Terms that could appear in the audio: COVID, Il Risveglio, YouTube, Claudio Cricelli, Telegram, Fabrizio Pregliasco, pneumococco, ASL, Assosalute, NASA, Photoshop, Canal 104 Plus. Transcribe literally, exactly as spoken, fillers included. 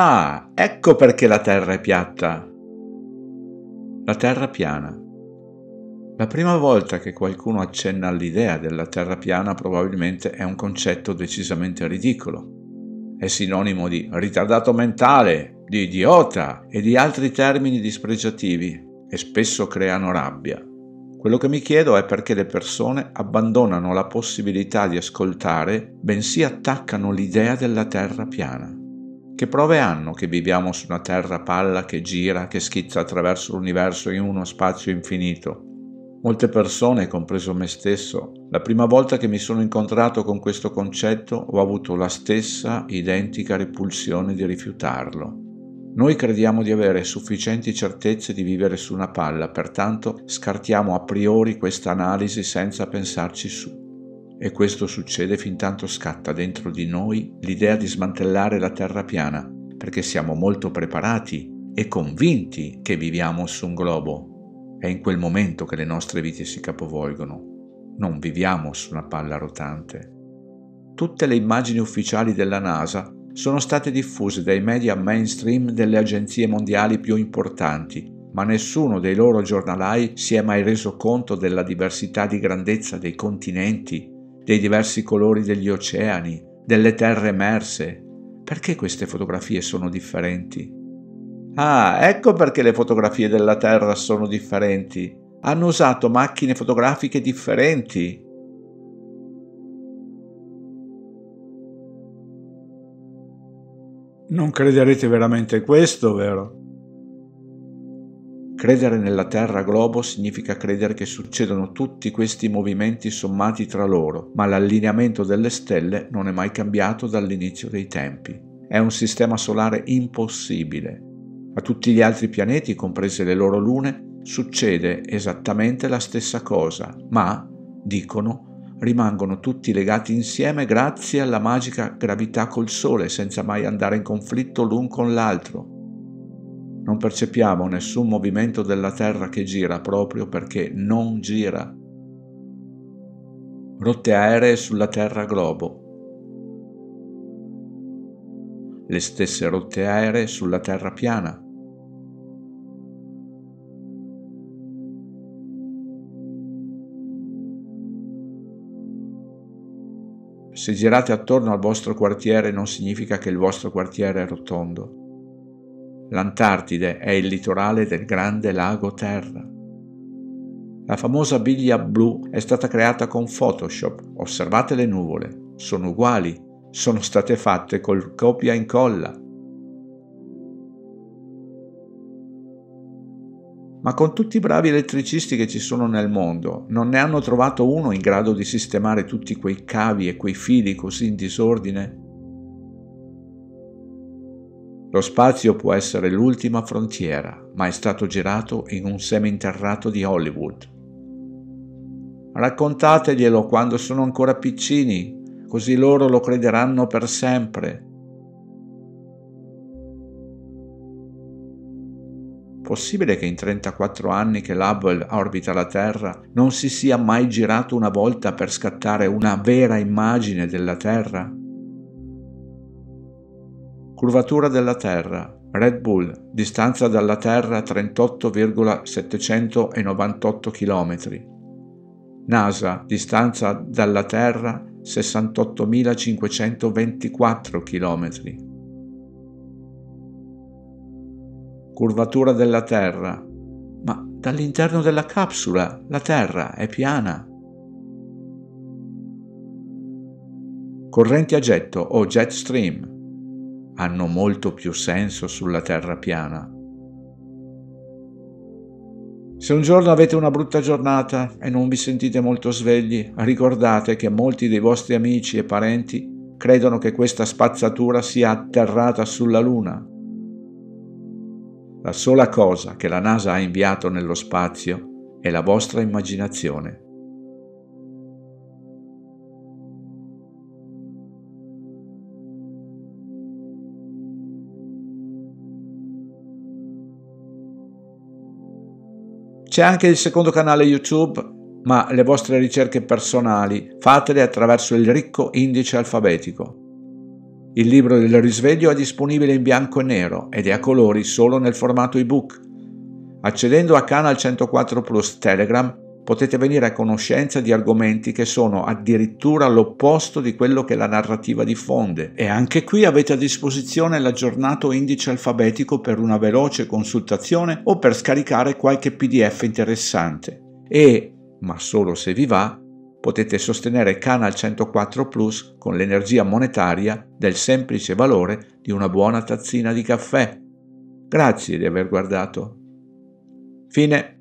Ah, ecco perché la Terra è piatta. La Terra piana. La prima volta che qualcuno accenna all'idea della Terra piana probabilmente è un concetto decisamente ridicolo. È sinonimo di ritardato mentale, di idiota e di altri termini dispregiativi e spesso creano rabbia. Quello che mi chiedo è perché le persone abbandonano la possibilità di ascoltare, bensì attaccano l'idea della Terra piana. Che prove hanno che viviamo su una terra palla che gira, che schizza attraverso l'universo in uno spazio infinito? Molte persone, compreso me stesso, la prima volta che mi sono incontrato con questo concetto ho avuto la stessa identica ripulsione di rifiutarlo. Noi crediamo di avere sufficienti certezze di vivere su una palla, pertanto scartiamo a priori questa analisi senza pensarci su. E questo succede fintanto scatta dentro di noi l'idea di smantellare la terra piana, perché siamo molto preparati e convinti che viviamo su un globo. È in quel momento che le nostre vite si capovolgono. Non viviamo su una palla rotante. Tutte le immagini ufficiali della NASA sono state diffuse dai media mainstream delle agenzie mondiali più importanti, ma nessuno dei loro giornalai si è mai reso conto della diversità di grandezza dei continenti, dei diversi colori degli oceani, delle terre emerse. Perché queste fotografie sono differenti? Ah, ecco perché le fotografie della Terra sono differenti. Hanno usato macchine fotografiche differenti. Non crederete veramente questo, vero? Credere nella Terra globo significa credere che succedono tutti questi movimenti sommati tra loro, ma l'allineamento delle stelle non è mai cambiato dall'inizio dei tempi. È un sistema solare impossibile. A tutti gli altri pianeti, comprese le loro lune, succede esattamente la stessa cosa, ma, dicono, rimangono tutti legati insieme grazie alla magica gravità col Sole, senza mai andare in conflitto l'un con l'altro. Non percepiamo nessun movimento della Terra che gira proprio perché non gira. Rotte aeree sulla Terra globo. Le stesse rotte aeree sulla Terra piana. Se girate attorno al vostro quartiere non significa che il vostro quartiere è rotondo. L'Antartide è il litorale del grande lago Terra. La famosa biglia blu è stata creata con Photoshop. Osservate le nuvole, sono uguali, sono state fatte col copia e incolla. Ma con tutti i bravi elettricisti che ci sono nel mondo, non ne hanno trovato uno in grado di sistemare tutti quei cavi e quei fili così in disordine? Lo spazio può essere l'ultima frontiera, ma è stato girato in un seminterrato di Hollywood. Raccontateglielo quando sono ancora piccini, così loro lo crederanno per sempre. Possibile che in trentaquattro anni che l'Hubble orbita la Terra non si sia mai girato una volta per scattare una vera immagine della Terra? Curvatura della Terra, Red Bull, distanza dalla Terra trentotto virgola settecentonovantotto chilometri. NASA, distanza dalla Terra sessantottomilacinquecentoventiquattro chilometri. Curvatura della Terra. Ma dall'interno della capsula la Terra è piana. Correnti a getto o jet stream hanno molto più senso sulla Terra piana. Se un giorno avete una brutta giornata e non vi sentite molto svegli, ricordate che molti dei vostri amici e parenti credono che questa spazzatura sia atterrata sulla Luna. La sola cosa che la NASA ha inviato nello spazio è la vostra immaginazione. C'è anche il secondo canale YouTube, ma le vostre ricerche personali fatele attraverso il ricco indice alfabetico. Il libro del risveglio è disponibile in bianco e nero ed è a colori solo nel formato ebook. Accedendo a Canal centoquattro Plus Telegram potete venire a conoscenza di argomenti che sono addirittura l'opposto di quello che la narrativa diffonde. E anche qui avete a disposizione l'aggiornato indice alfabetico per una veloce consultazione o per scaricare qualche P D F interessante. E, ma solo se vi va, potete sostenere Canal centoquattro Plus con l'energia monetaria del semplice valore di una buona tazzina di caffè. Grazie di aver guardato. Fine.